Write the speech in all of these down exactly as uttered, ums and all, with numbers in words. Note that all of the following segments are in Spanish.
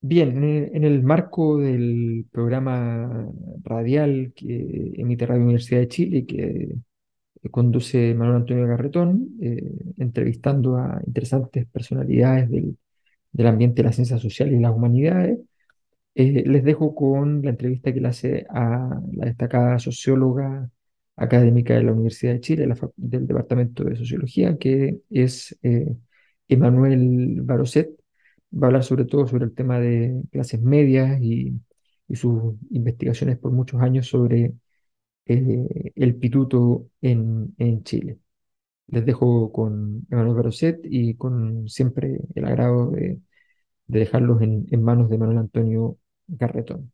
Bien, en el, en el marco del programa radial que emite Radio Universidad de Chile, que conduce Manuel Antonio Garretón, eh, entrevistando a interesantes personalidades del, del ambiente de las ciencias sociales y las humanidades, eh, les dejo con la entrevista que le hace a la destacada socióloga académica de la Universidad de Chile, la del Departamento de Sociología, que es eh, Emmanuelle Barozet. Va a hablar sobre todo sobre el tema de clases medias y, y sus investigaciones por muchos años sobre eh, el pituto en, en Chile. Les dejo con Emmanuelle Barozet y con siempre el agrado de, de dejarlos en, en manos de Manuel Antonio Garretón.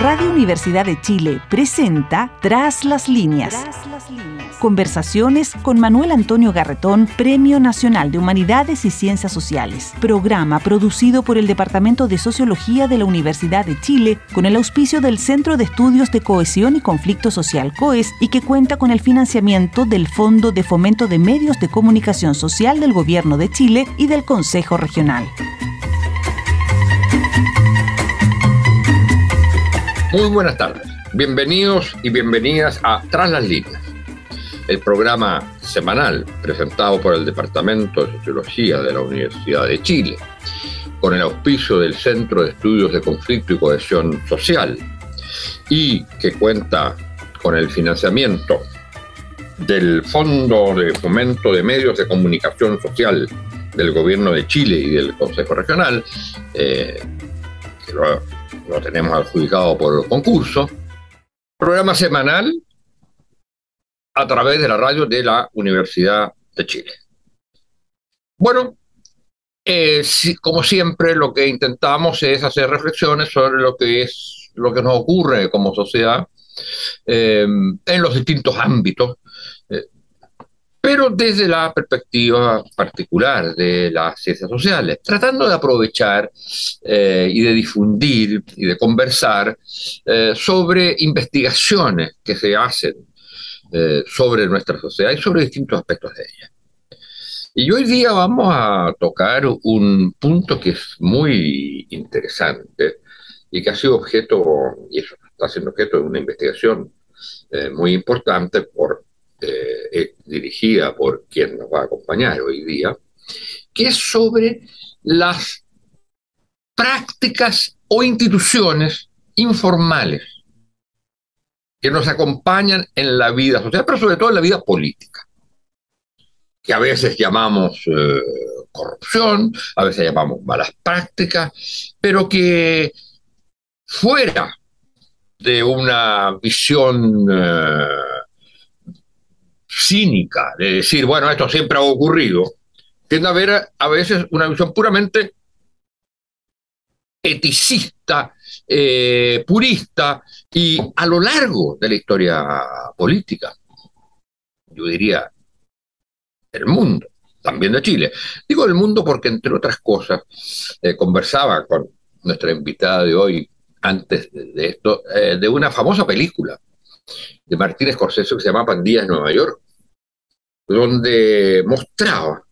Radio Universidad de Chile presenta Tras las Líneas. Tras las líneas. Conversaciones con Manuel Antonio Garretón, Premio Nacional de Humanidades y Ciencias Sociales. Programa producido por el Departamento de Sociología de la Universidad de Chile con el auspicio del Centro de Estudios de Cohesión y Conflicto Social, COES, y que cuenta con el financiamiento del Fondo de Fomento de Medios de Comunicación Social del Gobierno de Chile y del Consejo Regional. Muy buenas tardes, bienvenidos y bienvenidas a Tras las Líneas, el programa semanal presentado por el Departamento de Sociología de la Universidad de Chile, con el auspicio del Centro de Estudios de Conflicto y Cohesión Social, y que cuenta con el financiamiento del Fondo de Fomento de Medios de Comunicación Social del Gobierno de Chile y del Consejo Regional, eh, que lo lo tenemos adjudicado por el concurso, programa semanal a través de la radio de la Universidad de Chile. Bueno, eh, si, como siempre, lo que intentamos es hacer reflexiones sobre lo que es lo que nos ocurre como sociedad eh, en los distintos ámbitos, eh, pero desde la perspectiva particular de las ciencias sociales, tratando de aprovechar eh, y de difundir y de conversar eh, sobre investigaciones que se hacen eh, sobre nuestra sociedad y sobre distintos aspectos de ella. Y hoy día vamos a tocar un punto que es muy interesante y que ha sido objeto, y eso está siendo objeto de una investigación eh, muy importante por Eh, eh, dirigida por quien nos va a acompañar hoy día, que es sobre las prácticas o instituciones informales que nos acompañan en la vida social, pero sobre todo en la vida política, que a veces llamamos eh, corrupción, a veces llamamos malas prácticas, pero que fuera de una visión eh, cínica, de decir, bueno, esto siempre ha ocurrido, tiende a haber a veces una visión puramente eticista, eh, purista, y a lo largo de la historia política, yo diría, del mundo, también de Chile. Digo del mundo porque, entre otras cosas, eh, conversaba con nuestra invitada de hoy, antes de esto, eh, de una famosa película de Martínez Scorsese que se llama Pandillas en Nueva York, donde mostraba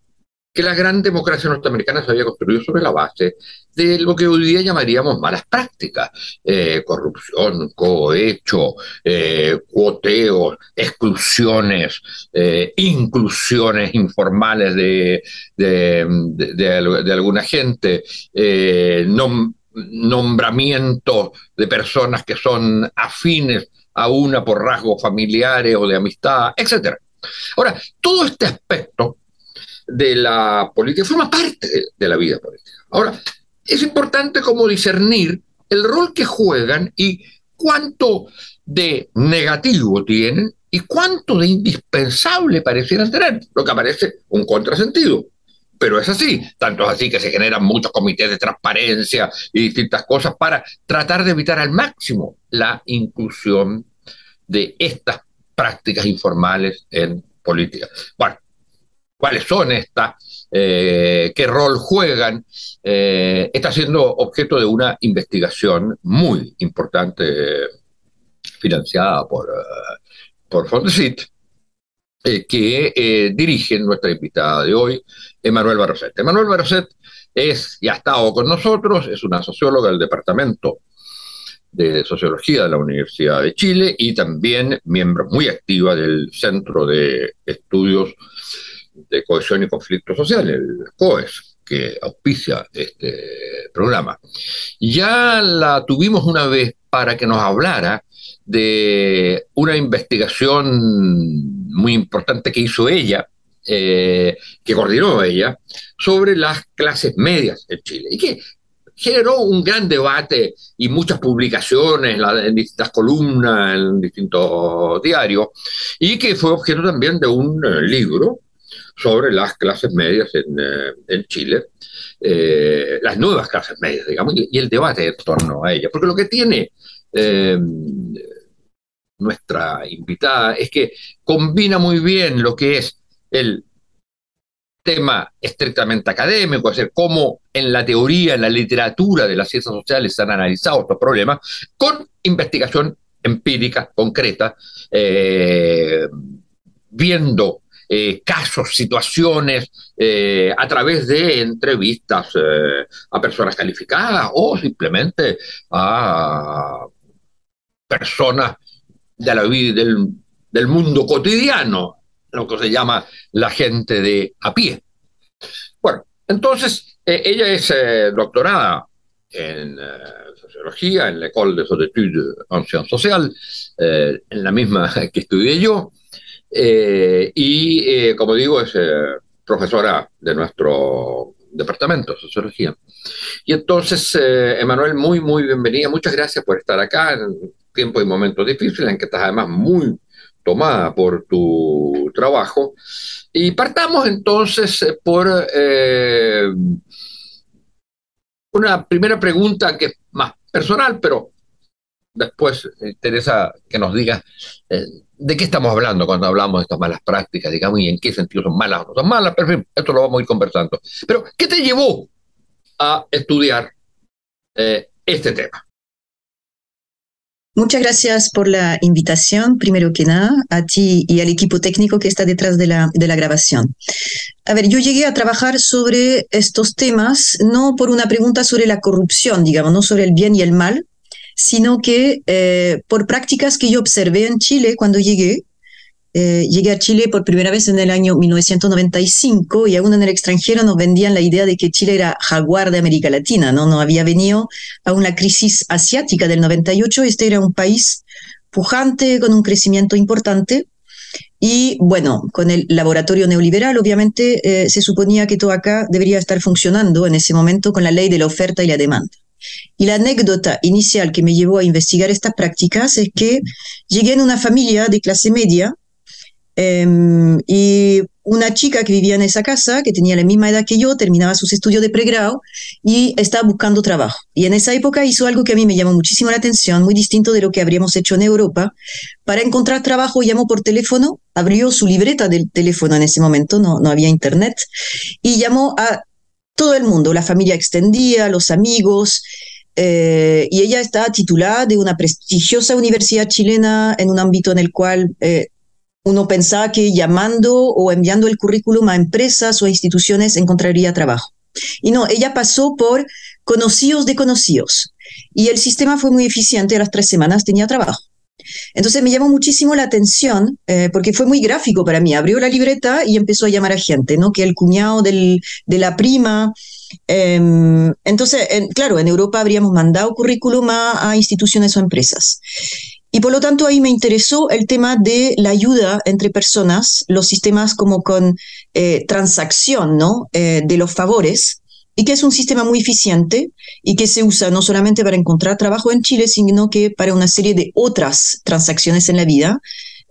que la gran democracia norteamericana se había construido sobre la base de lo que hoy día llamaríamos malas prácticas, eh, corrupción, cohecho, eh, cuoteos, exclusiones, eh, inclusiones informales de, de, de, de, de alguna gente, eh, nom, nombramientos de personas que son afines a una por rasgos familiares o de amistad, etcétera. Ahora, todo este aspecto de la política forma parte de, de la vida política. Ahora, es importante como discernir el rol que juegan y cuánto de negativo tienen y cuánto de indispensable parecieran tener, lo que aparece un contrasentido. Pero es así, tanto es así que se generan muchos comités de transparencia y distintas cosas para tratar de evitar al máximo la inclusión de estas prácticas informales en política. Bueno, ¿cuáles son estas? Eh, ¿Qué rol juegan? Eh, está siendo objeto de una investigación muy importante eh, financiada por, eh, por Fondecyt, Eh, que eh, dirige nuestra invitada de hoy, Emmanuelle Barozet. Emmanuelle Barozet es y ha estado con nosotros, es una socióloga del Departamento de Sociología de la Universidad de Chile y también miembro muy activa del Centro de Estudios de Cohesión y Conflicto Social, el COES, que auspicia este programa. Ya la tuvimos una vez para que nos hablara de una investigación muy importante que hizo ella, eh, que coordinó ella, sobre las clases medias en Chile, y que generó un gran debate y muchas publicaciones en distintas columnas, en distintos diarios, y que fue objeto también de un libro sobre las clases medias en, en Chile, eh, las nuevas clases medias, digamos, y el debate en torno a ellas. Porque lo que tiene eh, nuestra invitada es que combina muy bien lo que es el tema estrictamente académico, es decir, cómo en la teoría, en la literatura de las ciencias sociales se han analizado estos problemas, con investigación empírica, concreta, eh, viendo Eh, casos, situaciones, eh, a través de entrevistas eh, a personas calificadas o simplemente a personas de la vida, del, del mundo cotidiano, lo que se llama la gente de a pie. Bueno, entonces, eh, ella es eh, doctorada en eh, Sociología, en l'École des Hautes Études en Sciences Sociales, eh, en la misma que estudié yo, Eh, y eh, como digo es eh, profesora de nuestro departamento de sociología. Y entonces, eh, Emmanuelle, muy muy bienvenida, muchas gracias por estar acá en tiempos y momentos difíciles en que estás además muy tomada por tu trabajo, y partamos entonces por eh, una primera pregunta que es más personal, pero después interesa que nos digas eh, de qué estamos hablando cuando hablamos de estas malas prácticas, digamos, y en qué sentido son malas o no son malas, pero en fin, esto lo vamos a ir conversando. Pero, ¿qué te llevó a estudiar eh, este tema? Muchas gracias por la invitación, primero que nada, a ti y al equipo técnico que está detrás de la, de la grabación. A ver, yo llegué a trabajar sobre estos temas, no por una pregunta sobre la corrupción, digamos, no sobre el bien y el mal, sino que eh, por prácticas que yo observé en Chile cuando llegué. Eh, llegué a Chile por primera vez en el año mil novecientos noventa y cinco y aún en el extranjero nos vendían la idea de que Chile era jaguar de América Latina, ¿no? No había venido aún la crisis asiática del noventa y ocho, este era un país pujante, con un crecimiento importante, y bueno, con el laboratorio neoliberal obviamente eh, se suponía que todo acá debería estar funcionando en ese momento con la ley de la oferta y la demanda. Y la anécdota inicial que me llevó a investigar estas prácticas es que llegué en una familia de clase media eh, y una chica que vivía en esa casa, que tenía la misma edad que yo, terminaba sus estudios de pregrado y estaba buscando trabajo. Y en esa época hizo algo que a mí me llamó muchísimo la atención, muy distinto de lo que habríamos hecho en Europa. Para encontrar trabajo llamó por teléfono, abrió su libreta del teléfono en ese momento, no, no había internet, y llamó a todo el mundo, la familia extendida, los amigos, eh, y ella está titulada de una prestigiosa universidad chilena en un ámbito en el cual eh, uno pensaba que llamando o enviando el currículum a empresas o a instituciones encontraría trabajo. Y no, ella pasó por conocidos de conocidos, y el sistema fue muy eficiente, a las tres semanas tenía trabajo. Entonces me llamó muchísimo la atención eh, porque fue muy gráfico para mí. Abrió la libreta y empezó a llamar a gente, ¿no? Que el cuñado del, de la prima. Eh, entonces, en, claro, en Europa habríamos mandado currículum a, a instituciones o empresas. Y por lo tanto ahí me interesó el tema de la ayuda entre personas, los sistemas como con eh, transacción, ¿no? Eh, de los favores. Y que es un sistema muy eficiente y que se usa no solamente para encontrar trabajo en Chile, sino que para una serie de otras transacciones en la vida,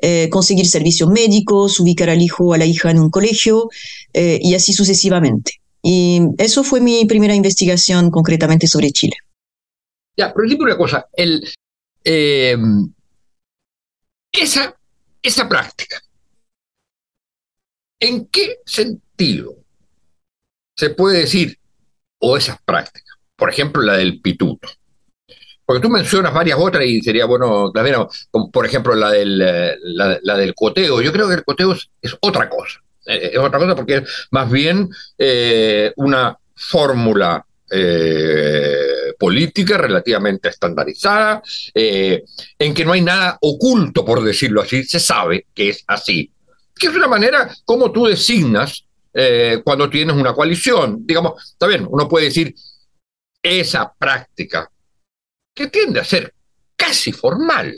eh, conseguir servicios médicos, ubicar al hijo o a la hija en un colegio, eh, y así sucesivamente. Y eso fue mi primera investigación concretamente sobre Chile. Ya, pero dime una cosa, el, eh, esa, esa práctica, ¿en qué sentido se puede decir, o esas prácticas, por ejemplo la del pituto? Porque tú mencionas varias otras y sería bueno, como por ejemplo la del, la, la del cuoteo. Yo creo que el cuoteo es, es otra cosa, es otra cosa porque es más bien eh, una fórmula eh, política relativamente estandarizada, eh, en que no hay nada oculto, por decirlo así, se sabe que es así. Que es una manera como tú designas eh, cuando tienes una coalición. Digamos, está bien, uno puede decir esa práctica que tiende a ser casi formal,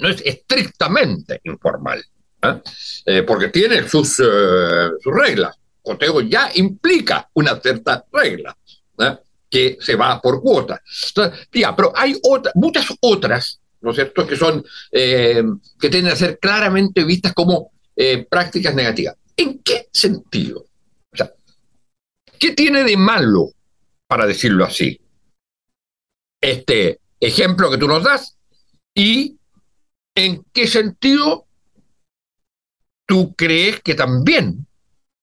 no es estrictamente informal, ¿eh? Eh, porque tiene sus, eh, sus reglas. Conteo ya implica una cierta regla, ¿eh? Que se va por cuotas. Pero hay otra, muchas otras, ¿no es cierto?, que son, eh, que tienden a ser claramente vistas como Eh, prácticas negativas. ¿En qué sentido? O sea, ¿qué tiene de malo, para decirlo así, este ejemplo que tú nos das? ¿Y en qué sentido tú crees que también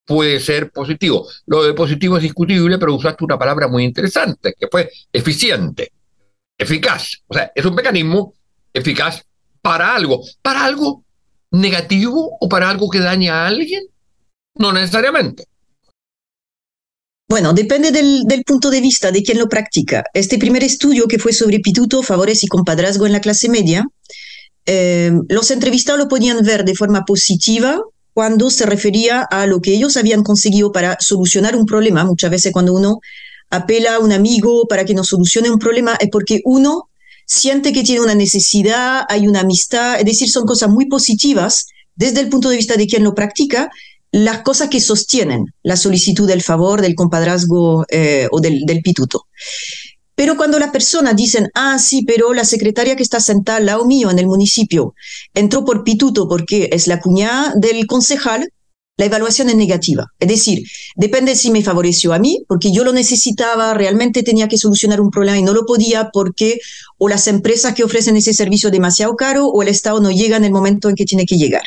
puede ser positivo? Lo de positivo es discutible, pero usaste una palabra muy interesante, que fue eficiente, eficaz. O sea, es un mecanismo eficaz para algo, para algo negativo o para algo que daña a alguien, no necesariamente. Bueno, depende del, del punto de vista de quien lo practica. Este primer estudio, que fue sobre pituto, favores y compadrazgo en la clase media, eh, los entrevistados lo podían ver de forma positiva cuando se refería a lo que ellos habían conseguido para solucionar un problema. Muchas veces cuando uno apela a un amigo para que nos solucione un problema es porque uno siente que tiene una necesidad, hay una amistad, es decir, son cosas muy positivas desde el punto de vista de quien lo practica, las cosas que sostienen la solicitud del favor, del compadrazgo eh, o del, del pituto. Pero cuando las personas dicen, ah, sí, pero la secretaria que está sentada al lado mío en el municipio entró por pituto porque es la cuñada del concejal, la evaluación es negativa. Es decir, depende si me favoreció a mí, porque yo lo necesitaba, realmente tenía que solucionar un problema y no lo podía porque o las empresas que ofrecen ese servicio es demasiado caro o el Estado no llega en el momento en que tiene que llegar.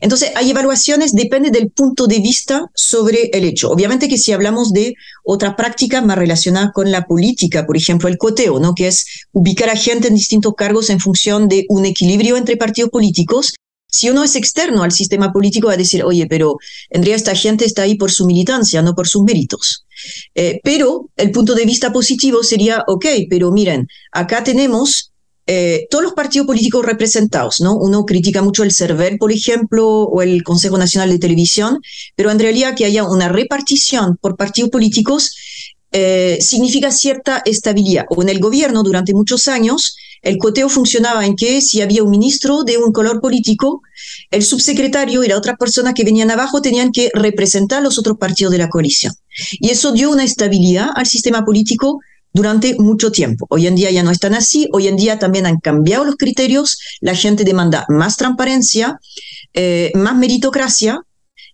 Entonces, hay evaluaciones, depende del punto de vista sobre el hecho. Obviamente que si hablamos de otras prácticas más relacionadas con la política, por ejemplo, el coteo, ¿no?, que es ubicar a gente en distintos cargos en función de un equilibrio entre partidos políticos. Si uno es externo al sistema político, va a decir, oye, pero en realidad esta gente está ahí por su militancia, no por sus méritos. Eh, pero el punto de vista positivo sería, ok, pero miren, acá tenemos eh, todos los partidos políticos representados, ¿no? Uno critica mucho el CERVEL, por ejemplo, o el Consejo Nacional de Televisión, pero en realidad que haya una repartición por partidos políticos eh, significa cierta estabilidad. O en el gobierno, durante muchos años, el coteo funcionaba en que si había un ministro de un color político, el subsecretario y las otras personas que venían abajo tenían que representar a los otros partidos de la coalición. Y eso dio una estabilidad al sistema político durante mucho tiempo. Hoy en día ya no están así, hoy en día también han cambiado los criterios, la gente demanda más transparencia, eh, más meritocracia,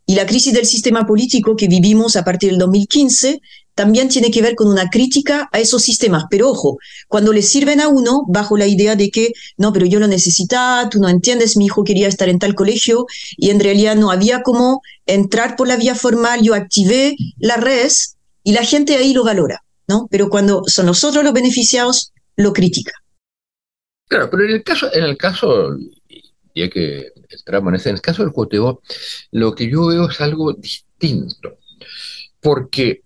y la crisis del sistema político que vivimos a partir del dos mil quince también tiene que ver con una crítica a esos sistemas. Pero ojo, cuando le sirven a uno bajo la idea de que no, pero yo lo necesitaba, tú no entiendes, mi hijo quería estar en tal colegio y en realidad no había cómo entrar por la vía formal, yo activé la red y la gente ahí lo valora, ¿no? Pero cuando son nosotros los beneficiados, lo critica. Claro, pero en el caso, en el caso ya que entramos en ese, en el caso del coteo, lo que yo veo es algo distinto, porque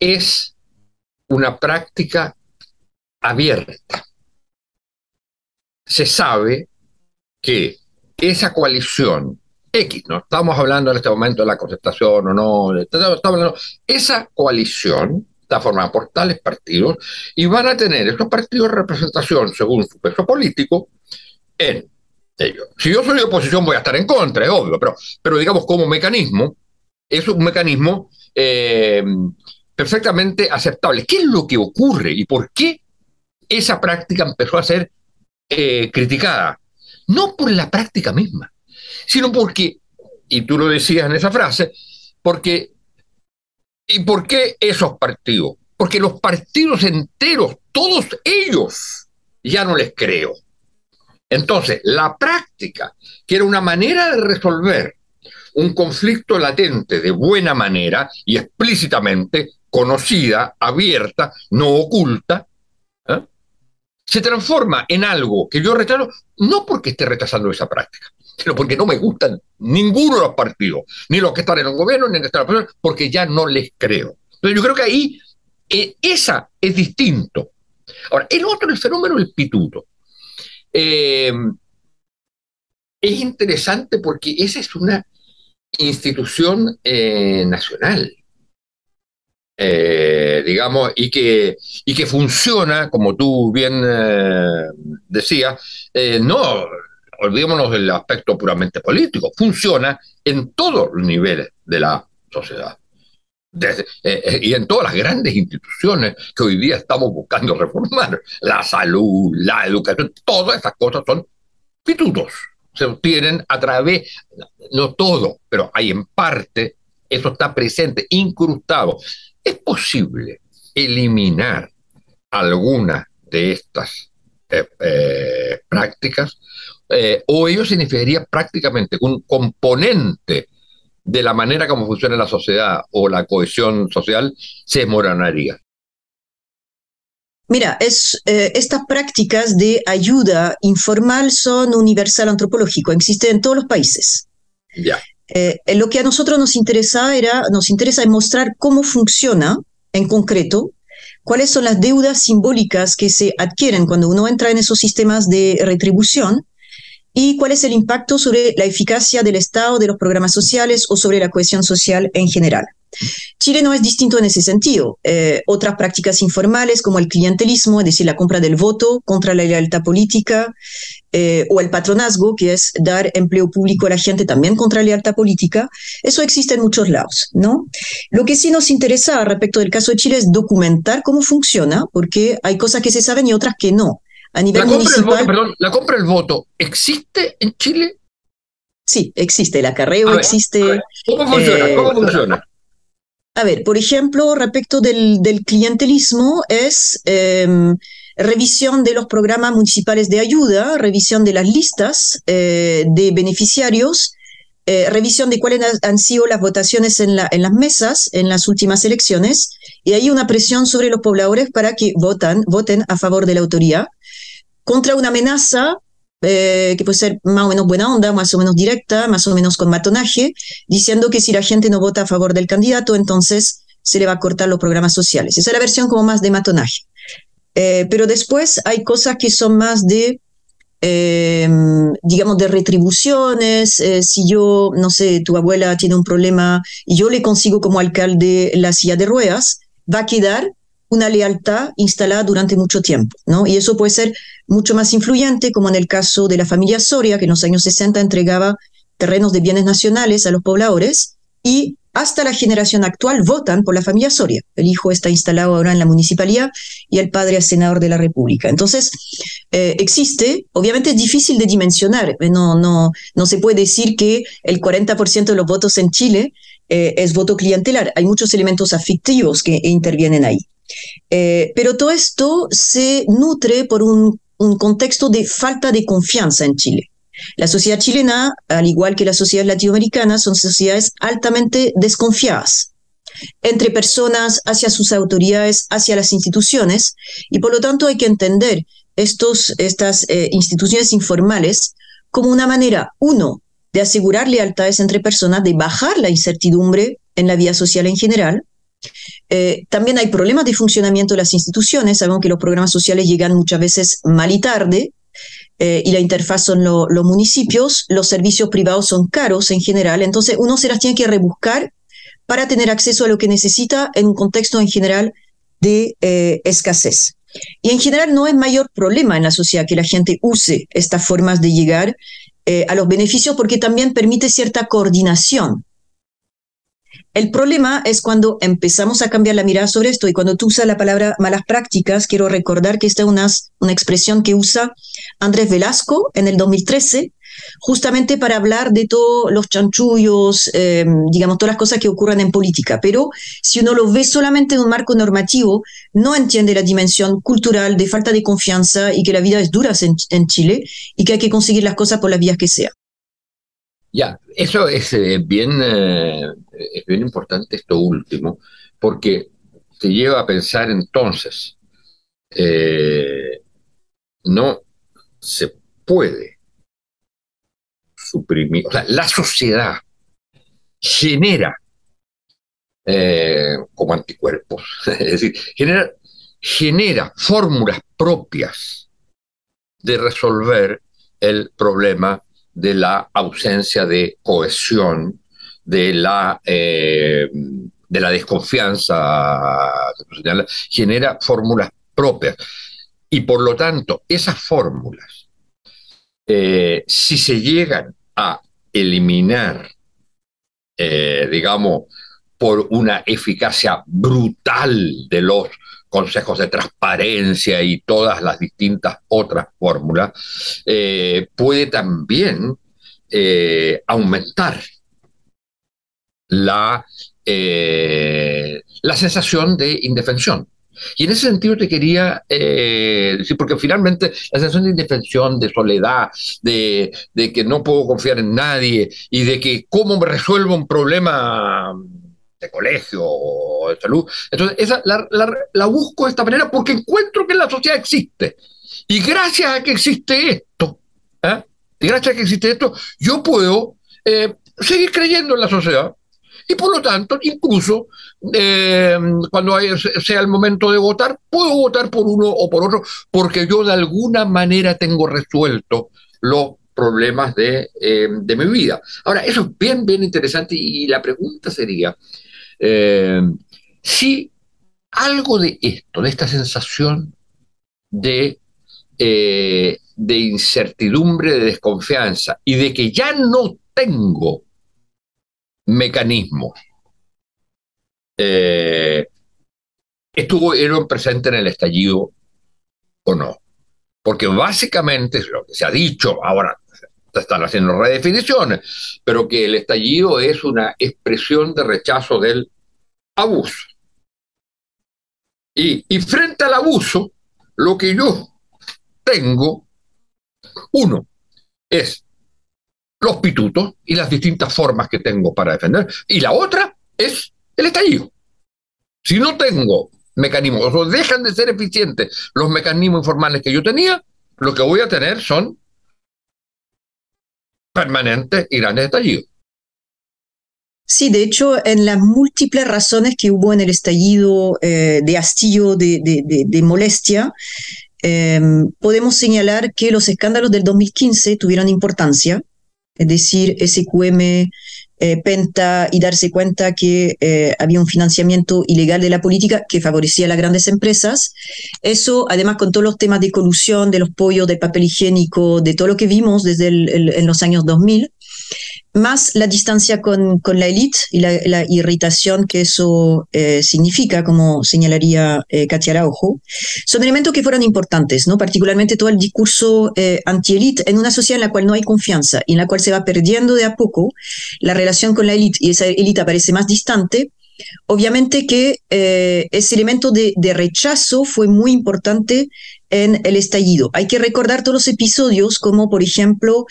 es una práctica abierta. Se sabe que esa coalición X, no estamos hablando en este momento de la concertación o no, estamos hablando, esa coalición está formada por tales partidos y van a tener estos partidos representación según su peso político en ellos. Si yo soy de oposición voy a estar en contra, es obvio, pero, pero digamos como mecanismo, es un mecanismo eh, perfectamente aceptable. ¿Qué es lo que ocurre y por qué esa práctica empezó a ser eh, criticada? No por la práctica misma, sino porque, y tú lo decías en esa frase, porque, ¿y por qué esos partidos? Porque los partidos enteros, todos ellos, ya no les creo. Entonces, la práctica, que era una manera de resolver un conflicto latente de buena manera y explícitamente, conocida, abierta, no oculta, ¿eh?, se transforma en algo que yo rechazo, no porque esté rechazando esa práctica, sino porque no me gustan ninguno de los partidos, ni los que están en el gobierno, ni los que están en la oposición, porque ya no les creo. Entonces yo creo que ahí Eh, esa es distinto. Ahora, el otro, el fenómeno del pituto. Eh, es interesante porque esa es una institución eh, nacional, eh, digamos, y que, y que funciona, como tú bien eh, decías, eh, no, olvidémonos del aspecto puramente político, funciona en todos los niveles de la sociedad. Desde, eh, y en todas las grandes instituciones que hoy día estamos buscando reformar, la salud, la educación, todas esas cosas son pitutos, se obtienen a través, no todo, pero hay en parte, eso está presente, incrustado. ¿Es posible eliminar algunas de estas eh, eh, prácticas? Eh, o ello significaría prácticamente un componente de la manera como funciona la sociedad o la cohesión social se desmoronaría. Mira, es, eh, estas prácticas de ayuda informal son universal antropológico, existen en todos los países. Ya. Eh, lo que a nosotros nos interesa era, nos interesa es mostrar cómo funciona en concreto, cuáles son las deudas simbólicas que se adquieren cuando uno entra en esos sistemas de retribución, y cuál es el impacto sobre la eficacia del Estado, de los programas sociales o sobre la cohesión social en general. Chile no es distinto en ese sentido. Eh, otras prácticas informales como el clientelismo, es decir, la compra del voto contra la lealtad política, eh, o el patronazgo, que es dar empleo público a la gente también contra la lealtad política, eso existe en muchos lados, ¿no? Lo que sí nos interesa respecto del caso de Chile es documentar cómo funciona, porque hay cosas que se saben y otras que no. A nivel municipal, voto, perdón, ¿la compra del voto existe en Chile? Sí, existe, el acarreo existe. Ver, ¿Cómo funciona? Eh, ¿Cómo funciona? A ver, por ejemplo, respecto del, del clientelismo, es eh, revisión de los programas municipales de ayuda, revisión de las listas eh, de beneficiarios, eh, revisión de cuáles han sido las votaciones en, la, en las mesas en las últimas elecciones, y hay una presión sobre los pobladores para que votan, voten a favor de la autoría, contra una amenaza eh, que puede ser más o menos buena onda, más o menos directa, más o menos con matonaje, diciendo que si la gente no vota a favor del candidato, entonces se le va a cortar los programas sociales. Esa es la versión como más de matonaje. Eh, pero después hay cosas que son más de, eh, digamos, de retribuciones. Eh, si yo, no sé, tu abuela tiene un problema y yo le consigo como alcalde la silla de ruedas, va a quedar una lealtad instalada durante mucho tiempo, ¿no? Y eso puede ser mucho más influyente, como en el caso de la familia Soria, que en los años sesenta entregaba terrenos de bienes nacionales a los pobladores, y hasta la generación actual votan por la familia Soria. El hijo está instalado ahora en la municipalidad y el padre es senador de la República. Entonces, eh, existe, obviamente es difícil de dimensionar, no, no, no se puede decir que el cuarenta por ciento de los votos en Chile eh, es voto clientelar, hay muchos elementos afectivos que intervienen ahí. Eh, pero todo esto se nutre por un, un contexto de falta de confianza en Chile. La sociedad chilena, al igual que las sociedades latinoamericanas, son sociedades altamente desconfiadas entre personas, hacia sus autoridades, hacia las instituciones, y por lo tanto hay que entender estos, estas eh, instituciones informales como una manera, uno, de asegurar lealtades entre personas, de bajar la incertidumbre en la vida social en general. Eh, también hay problemas de funcionamiento de las instituciones, sabemos que los programas sociales llegan muchas veces mal y tarde, eh, y la interfaz son lo, los municipios, los servicios privados son caros en general, entonces uno se las tiene que rebuscar para tener acceso a lo que necesita en un contexto en general de eh, escasez. Y en general no es mayor problema en la sociedad que la gente use estas formas de llegar eh, a los beneficios, porque también permite cierta coordinación. El problema es cuando empezamos a cambiar la mirada sobre esto, y cuando tú usas la palabra malas prácticas, quiero recordar que esta es una, una expresión que usa Andrés Velasco en el dos mil trece, justamente para hablar de todos los chanchullos, eh, digamos, todas las cosas que ocurren en política. Pero si uno lo ve solamente en un marco normativo, no entiende la dimensión cultural de falta de confianza y que la vida es dura en, en Chile y que hay que conseguir las cosas por las vías que sea. Ya, eso es eh, bien, eh, es bien importante esto último, porque te lleva a pensar entonces, eh, no se puede suprimir, o sea, la sociedad genera eh, como anticuerpos. Es decir, genera, genera fórmulas propias de resolver el problema de la ausencia de cohesión, de la, eh, de la desconfianza, genera fórmulas propias. Y por lo tanto, esas fórmulas, eh, si se llegan a eliminar, eh, digamos, por una eficacia brutal de los consejos de transparencia y todas las distintas otras fórmulas, eh, puede también eh, aumentar la, eh, la sensación de indefensión. Y en ese sentido te quería eh, decir, porque finalmente la sensación de indefensión, de soledad, de, de que no puedo confiar en nadie y de que cómo me resuelvo un problema de colegio o de salud, entonces esa, la, la, la busco de esta manera porque encuentro que en la sociedad existe. Y gracias a que existe esto, ¿eh? y gracias a que existe esto, yo puedo eh, seguir creyendo en la sociedad. Y por lo tanto, incluso eh, cuando hay, sea el momento de votar, puedo votar por uno o por otro, porque yo de alguna manera tengo resuelto los problemas de, eh, de mi vida. Ahora, eso es bien, bien interesante, y la pregunta sería eh, si algo de esto, de esta sensación de, eh, de incertidumbre, de desconfianza, y de que ya no tengo mecanismos, eh, estuvieron presentes en el estallido o no. Porque básicamente es lo que se ha dicho, ahora se están haciendo redefiniciones, pero que el estallido es una expresión de rechazo del abuso. Y, y frente al abuso, lo que yo tengo, uno, es los pitutos y las distintas formas que tengo para defender, y la otra es el estallido. Si no tengo mecanismos, o dejan de ser eficientes los mecanismos informales que yo tenía, lo que voy a tener son permanentes y grandes estallidos. Sí, de hecho, en las múltiples razones que hubo en el estallido eh, de hastío, de, de, de, de molestia, eh, podemos señalar que los escándalos del dos mil quince tuvieron importancia. Es decir, S Q M, eh, Penta, y darse cuenta que eh, había un financiamiento ilegal de la política que favorecía a las grandes empresas. Eso, además, con todos los temas de colusión, de los pollos, del papel higiénico, de todo lo que vimos desde el, el, en los años dos mil, más la distancia con, con la élite y la, la irritación que eso eh, significa, como señalaría eh, Katia Araujo, son elementos que fueron importantes, ¿no? Particularmente todo el discurso eh, anti-élite en una sociedad en la cual no hay confianza y en la cual se va perdiendo de a poco la relación con la élite, y esa élite aparece más distante. Obviamente que eh, ese elemento de, de rechazo fue muy importante en el estallido. Hay que recordar todos los episodios, como por ejemplo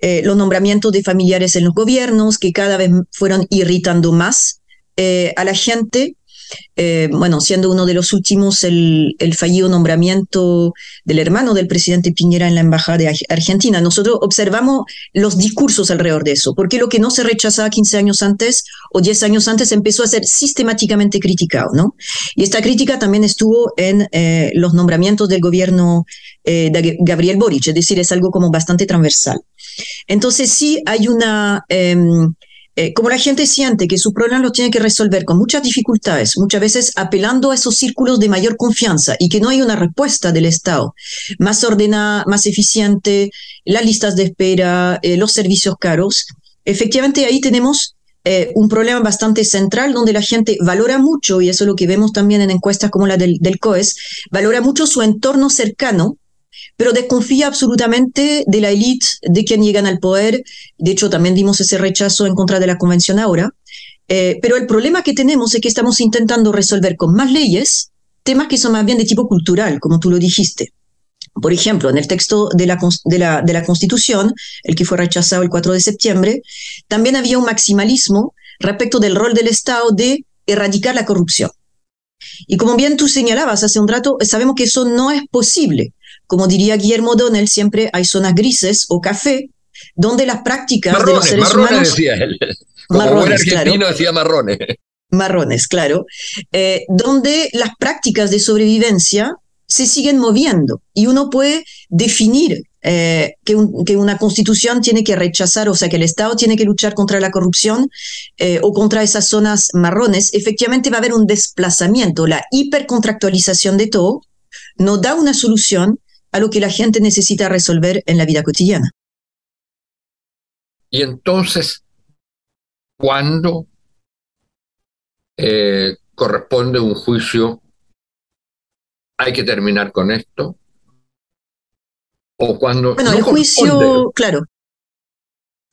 eh, los nombramientos de familiares en los gobiernos, que cada vez fueron irritando más eh, a la gente. Eh, bueno, siendo uno de los últimos el, el fallido nombramiento del hermano del presidente Piñera en la embajada de Argentina. Nosotros observamos los discursos alrededor de eso, porque lo que no se rechazaba quince años antes o diez años antes empezó a ser sistemáticamente criticado, ¿no? Y esta crítica también estuvo en eh, los nombramientos del gobierno eh, de Gabriel Boric, es decir, es algo como bastante transversal. Entonces sí hay una... Eh, Eh, como la gente siente que sus problemas los tiene que resolver con muchas dificultades, muchas veces apelando a esos círculos de mayor confianza, y que no hay una respuesta del Estado más ordenada, más eficiente, las listas de espera, eh, los servicios caros, efectivamente ahí tenemos eh, un problema bastante central donde la gente valora mucho, y eso es lo que vemos también en encuestas como la del, del COES, valora mucho su entorno cercano, pero desconfía absolutamente de la élite, de quien llegan al poder. De hecho, también dimos ese rechazo en contra de la convención ahora. Eh, pero el problema que tenemos es que estamos intentando resolver con más leyes temas que son más bien de tipo cultural, como tú lo dijiste. Por ejemplo, en el texto de la, de la, de la Constitución, el que fue rechazado el cuatro de septiembre, también había un maximalismo respecto del rol del Estado de erradicar la corrupción. Y como bien tú señalabas hace un rato, sabemos que eso no es posible. Como diría Guillermo Donnell, siempre hay zonas grises o café, donde las prácticas marrones, de los seres marrones humanos... Decía él. Como marrones, buen argentino, claro. Decía marrones. marrones, claro, eh, donde las prácticas de sobrevivencia se siguen moviendo y uno puede definir eh, que, un, que una constitución tiene que rechazar, o sea, que el Estado tiene que luchar contra la corrupción eh, o contra esas zonas marrones. Efectivamente va a haber un desplazamiento, la hipercontractualización de todo no da una solución a lo que la gente necesita resolver en la vida cotidiana. Y entonces, ¿cuándo eh, corresponde un juicio? ¿Hay que terminar con esto? ¿O cuando? Bueno, no el juicio, corresponde. Claro.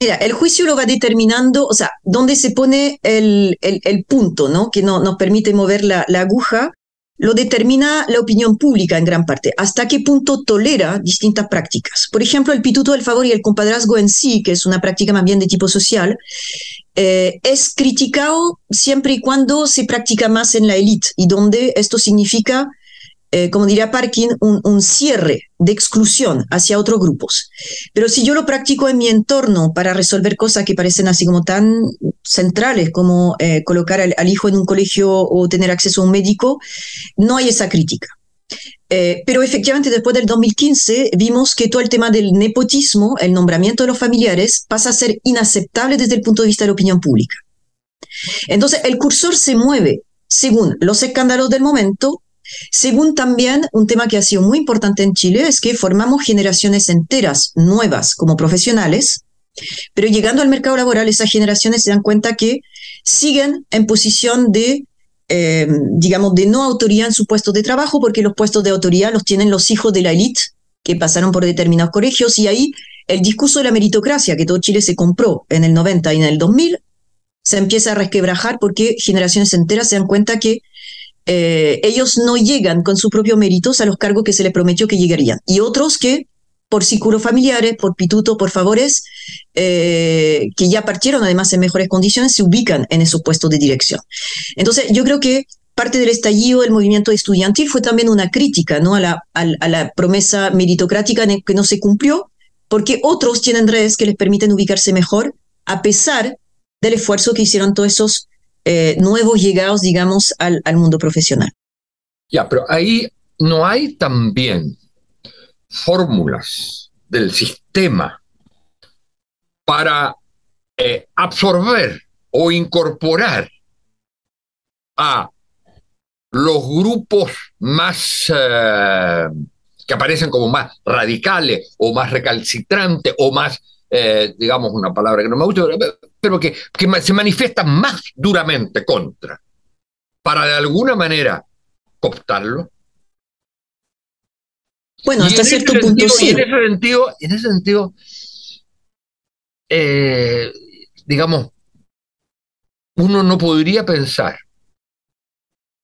Mira, el juicio lo va determinando, o sea, dónde se pone el, el, el punto, ¿no? Que no, nos permite mover la, la aguja, lo determina la opinión pública en gran parte, hasta qué punto tolera distintas prácticas. Por ejemplo, el pituto del favor y el compadrazgo en sí, que es una práctica más bien de tipo social, eh, es criticado siempre y cuando se practica más en la élite, y donde esto significa, eh, como diría Parkin, un, un cierre de exclusión hacia otros grupos. Pero si yo lo practico en mi entorno para resolver cosas que parecen así como tan centrales como eh, colocar al, al hijo en un colegio o tener acceso a un médico, no hay esa crítica. Eh, pero efectivamente después del dos mil quince vimos que todo el tema del nepotismo, el nombramiento de los familiares, pasa a ser inaceptable desde el punto de vista de la opinión pública. Entonces el cursor se mueve según los escándalos del momento, según también un tema que ha sido muy importante en Chile, es que formamos generaciones enteras nuevas como profesionales, pero llegando al mercado laboral esas generaciones se dan cuenta que siguen en posición de, eh, digamos, de no autoría en su puesto de trabajo, porque los puestos de autoría los tienen los hijos de la élite que pasaron por determinados colegios, y ahí el discurso de la meritocracia que todo Chile se compró en el noventa y en el dos mil se empieza a resquebrajar, porque generaciones enteras se dan cuenta que eh, ellos no llegan con sus propios méritos a los cargos que se les prometió que llegarían, y otros que por círculos familiares, por pituto, por favores, eh, que ya partieron además en mejores condiciones, se ubican en esos puestos de dirección. Entonces yo creo que parte del estallido del movimiento estudiantil fue también una crítica, ¿no?, a la, a, a la promesa meritocrática que no se cumplió, porque otros tienen redes que les permiten ubicarse mejor, a pesar del esfuerzo que hicieron todos esos eh, nuevos llegados, digamos, al, al mundo profesional. Ya, pero ahí no hay también fórmulas del sistema para eh, absorber o incorporar a los grupos más eh, que aparecen como más radicales o más recalcitrantes o más, eh, digamos una palabra que no me gusta, pero que, que se manifiestan más duramente contra, para de alguna manera cooptarlo. Bueno, hasta cierto punto sí. En ese sentido, en ese sentido eh, digamos, uno no podría pensar,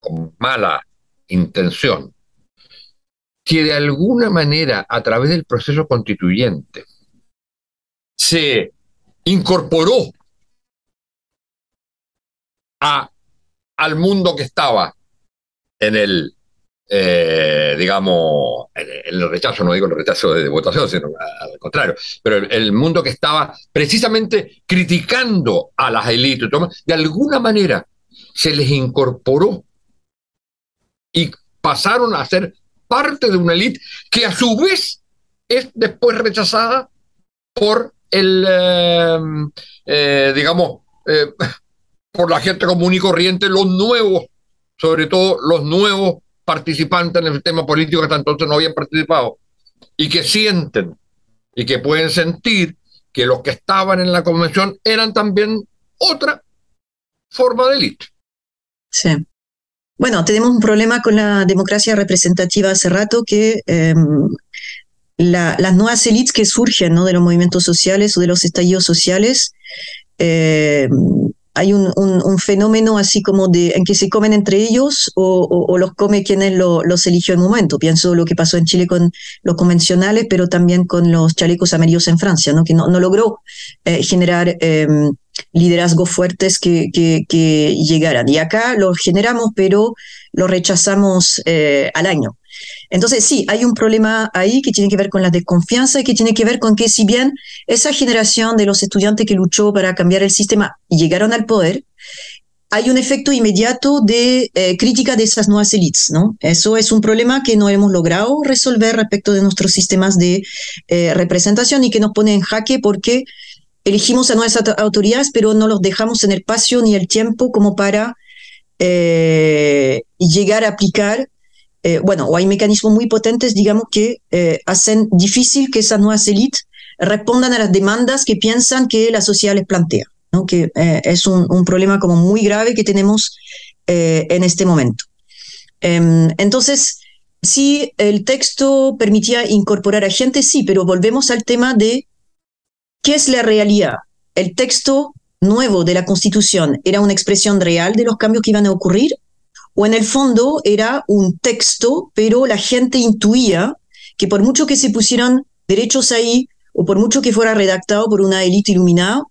con mala intención, que de alguna manera a través del proceso constituyente se incorporó a, al mundo que estaba en el... Eh, digamos, el rechazo, no digo el rechazo de votación, sino al contrario, pero el, el mundo que estaba precisamente criticando a las élites, de alguna manera se les incorporó y pasaron a ser parte de una élite que a su vez es después rechazada por el, eh, eh, digamos, eh, por la gente común y corriente, los nuevos, sobre todo los nuevos participantes en el sistema político que hasta entonces no habían participado, y que sienten y que pueden sentir que los que estaban en la convención eran también otra forma de élite. Sí. Bueno, tenemos un problema con la democracia representativa hace rato, que eh, la, las nuevas élites que surgen, ¿no?, de los movimientos sociales o de los estallidos sociales, eh, hay un, un, un fenómeno así como de en que se comen entre ellos o, o, o los come quienes lo, los eligió en el momento. Pienso lo que pasó en Chile con los convencionales, pero también con los chalecos amarillos en Francia, ¿no?, que no, no logró eh, generar eh, liderazgos fuertes que, que, que llegaran. Y acá los generamos, pero los rechazamos eh, al año. Entonces sí, hay un problema ahí que tiene que ver con la desconfianza y que tiene que ver con que, si bien esa generación de los estudiantes que luchó para cambiar el sistema llegaron al poder, hay un efecto inmediato de eh, crítica de esas nuevas élites, ¿no? Eso es un problema que no hemos logrado resolver respecto de nuestros sistemas de eh, representación y que nos pone en jaque porque elegimos a nuevas autoridades, pero no los dejamos en el espacio ni el tiempo como para eh, llegar a aplicar. Eh, bueno, o hay mecanismos muy potentes, digamos, que eh, hacen difícil que esas nuevas élites respondan a las demandas que piensan que la sociedad les plantea, ¿no? Que eh, es un, un problema como muy grave que tenemos eh, en este momento. Eh, entonces, sí, el texto permitía incorporar a gente, sí, pero volvemos al tema de ¿qué es la realidad? ¿El texto nuevo de la Constitución era una expresión real de los cambios que iban a ocurrir? ¿O en el fondo era un texto, pero la gente intuía que por mucho que se pusieran derechos ahí, o por mucho que fuera redactado por una élite iluminada,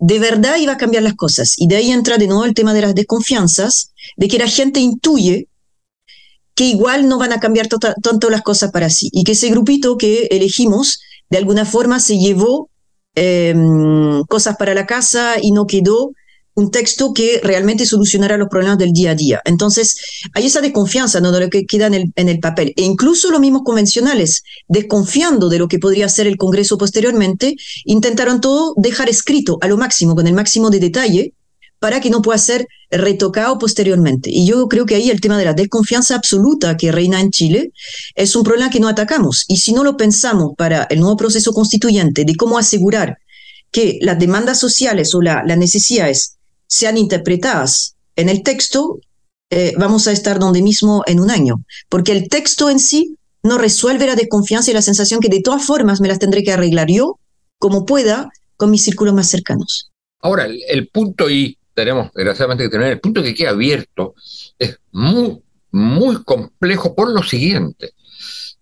de verdad iba a cambiar las cosas? Y de ahí entra de nuevo el tema de las desconfianzas, de que la gente intuye que igual no van a cambiar tanto las cosas para sí, y que ese grupito que elegimos, de alguna forma se llevó Eh, cosas para la casa y no quedó un texto que realmente solucionara los problemas del día a día. Entonces hay esa desconfianza, ¿no?, de lo que queda en el, en el papel, e incluso los mismos convencionales, desconfiando de lo que podría hacer el Congreso posteriormente, intentaron todo dejar escrito a lo máximo, con el máximo de detalle, para que no pueda ser retocado posteriormente. Y yo creo que ahí el tema de la desconfianza absoluta que reina en Chile es un problema que no atacamos. Y si no lo pensamos para el nuevo proceso constituyente, de cómo asegurar que las demandas sociales o la, las necesidades sean interpretadas en el texto, eh, vamos a estar donde mismo en un año. Porque el texto en sí no resuelve la desconfianza y la sensación que de todas formas me las tendré que arreglar yo, como pueda, con mis círculos más cercanos. Ahora, el, el punto y tenemos, desgraciadamente, que tener el punto que queda abierto, es muy, muy complejo por lo siguiente,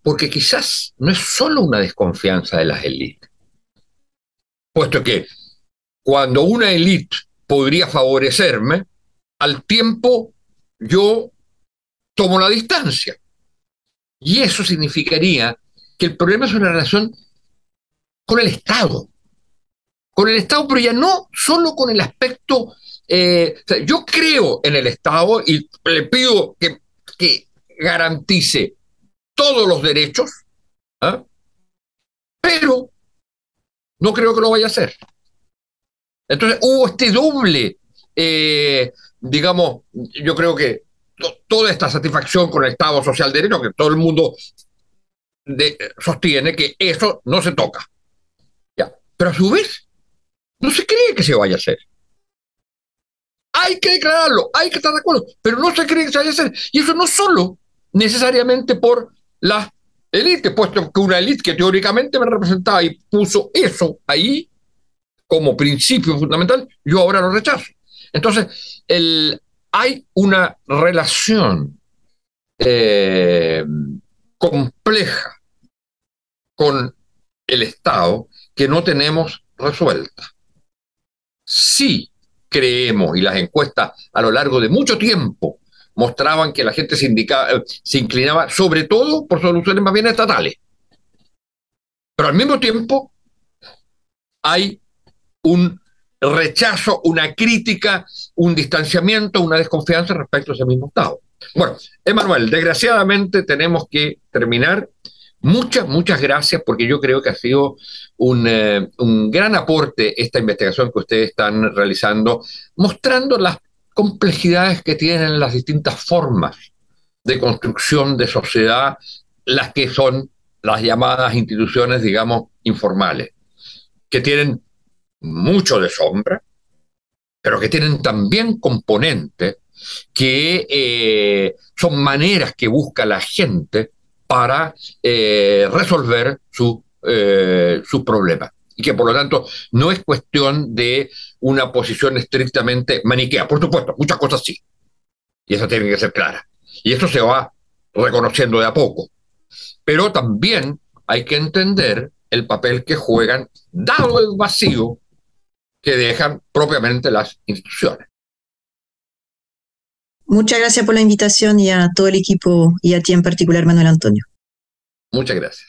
porque quizás no es solo una desconfianza de las élites, puesto que cuando una élite podría favorecerme, al tiempo yo tomo la distancia, y eso significaría que el problema es una relación con el Estado, con el Estado, pero ya no solo con el aspecto Eh, o sea, yo creo en el Estado y le pido que, que garantice todos los derechos, ¿eh? pero no creo que lo vaya a hacer. Entonces hubo este doble, eh, digamos, yo creo que to- toda esta satisfacción con el Estado social de derecho, que todo el mundo de- sostiene que eso no se toca. Ya. Pero a su vez, no se cree que se vaya a hacer. Hay que declararlo, hay que estar de acuerdo, pero no se cree que se vaya a hacer. Y eso no solo necesariamente por las élites, puesto que una élite que teóricamente me representaba y puso eso ahí como principio fundamental, yo ahora lo rechazo. Entonces, el, hay una relación eh, compleja con el Estado que no tenemos resuelta. Sí. Creemos, y las encuestas a lo largo de mucho tiempo mostraban que la gente se, indicaba, se inclinaba sobre todo por soluciones más bien estatales. Pero al mismo tiempo hay un rechazo, una crítica, un distanciamiento, una desconfianza respecto a ese mismo Estado. Bueno, Emmanuelle, desgraciadamente tenemos que terminar. Muchas, muchas gracias, porque yo creo que ha sido un, eh, un gran aporte esta investigación que ustedes están realizando, mostrando las complejidades que tienen las distintas formas de construcción de sociedad, las que son las llamadas instituciones, digamos, informales, que tienen mucho de sombra, pero que tienen también componentes que eh, son maneras que busca la gente para eh, resolver su, eh, sus problemas. Y que, por lo tanto, no es cuestión de una posición estrictamente maniquea. Por supuesto, muchas cosas sí. Y eso tiene que ser clara. Y eso se va reconociendo de a poco. Pero también hay que entender el papel que juegan, dado el vacío que dejan propiamente las instituciones. Muchas gracias por la invitación, y a todo el equipo y a ti en particular, Manuel Antonio. Muchas gracias.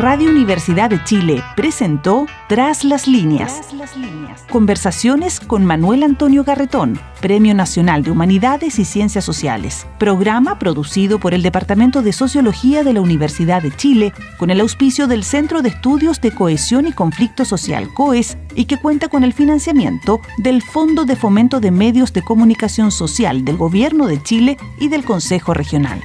Radio Universidad de Chile presentó Tras las Líneas. Conversaciones con Manuel Antonio Garretón, Premio Nacional de Humanidades y Ciencias Sociales. Programa producido por el Departamento de Sociología de la Universidad de Chile, con el auspicio del Centro de Estudios de Cohesión y Conflicto Social, COES, y que cuenta con el financiamiento del Fondo de Fomento de Medios de Comunicación Social del Gobierno de Chile y del Consejo Regional.